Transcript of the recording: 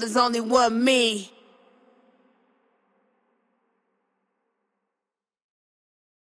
There's only one me.